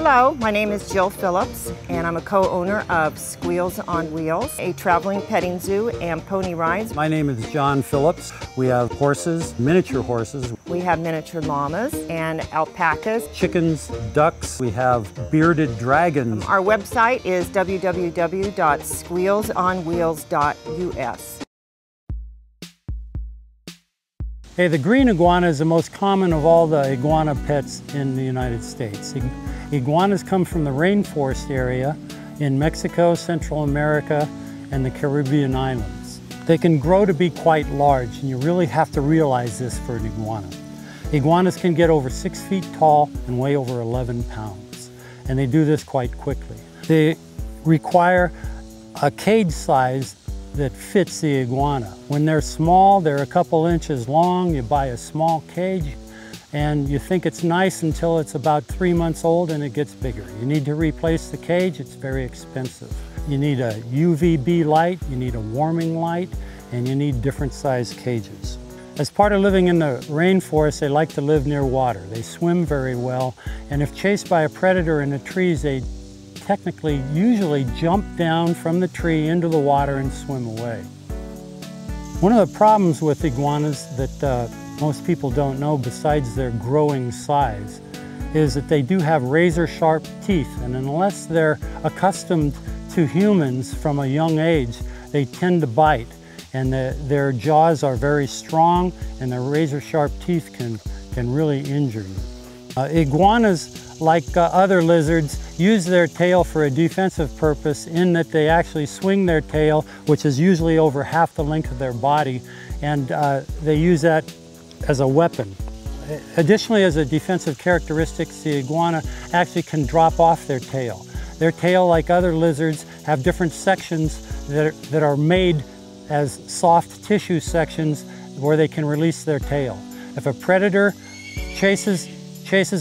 Hello, my name is Jill Phillips and I'm a co-owner of Squeals on Wheels, a traveling petting zoo and pony rides. My name is John Phillips. We have horses, miniature horses. We have miniature llamas and alpacas. Chickens, ducks, we have bearded dragons. Our website is www.squealsonwheels.us. Hey, the green iguana is the most common of all the iguana pets in the United States. Iguanas come from the rainforest area in Mexico, Central America, and the Caribbean islands. They can grow to be quite large, and you really have to realize this for an iguana. Iguanas can get over 6 feet tall and weigh over 11 pounds, and they do this quite quickly. They require a cage size that fits the iguana. When they're small, they're a couple inches long. You buy a small cage and you think it's nice until it's about 3 months old and it gets bigger. You need to replace the cage, it's very expensive. You need a UVB light, you need a warming light, and you need different size cages. As part of living in the rainforest, they like to live near water. They swim very well, and if chased by a predator in the trees, they technically usually jump down from the tree into the water and swim away. One of the problems with iguanas that most people don't know, besides their growing size, is that they do have razor sharp teeth, and unless they're accustomed to humans from a young age, they tend to bite, and their jaws are very strong, and their razor sharp teeth can really injure you. Iguanas, like other lizards, use their tail for a defensive purpose, in that they actually swing their tail, which is usually over half the length of their body, and they use that as a weapon. Additionally, as a defensive characteristic, the iguana actually can drop off their tail. Their tail, like other lizards, have different sections that are made as soft tissue sections where they can release their tail. If a predator chases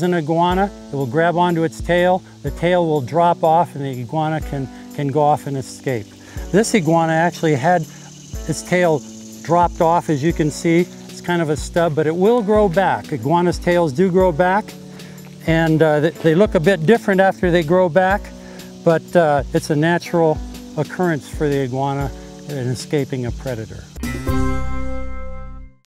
an iguana, it will grab onto its tail, the tail will drop off, and the iguana can go off and escape. This iguana actually had its tail dropped off, as you can see. It's kind of a stub, but it will grow back. Iguanas' tails do grow back, and they look a bit different after they grow back, but it's a natural occurrence for the iguana in escaping a predator.